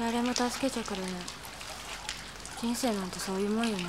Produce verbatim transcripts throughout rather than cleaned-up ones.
誰も助けてくれない。人生なんてそういうもんよね。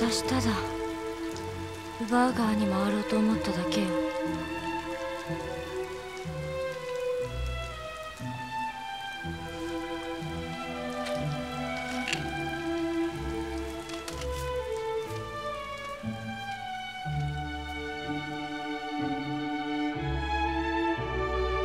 私ただ奪う側に回ろうと思っただけよ。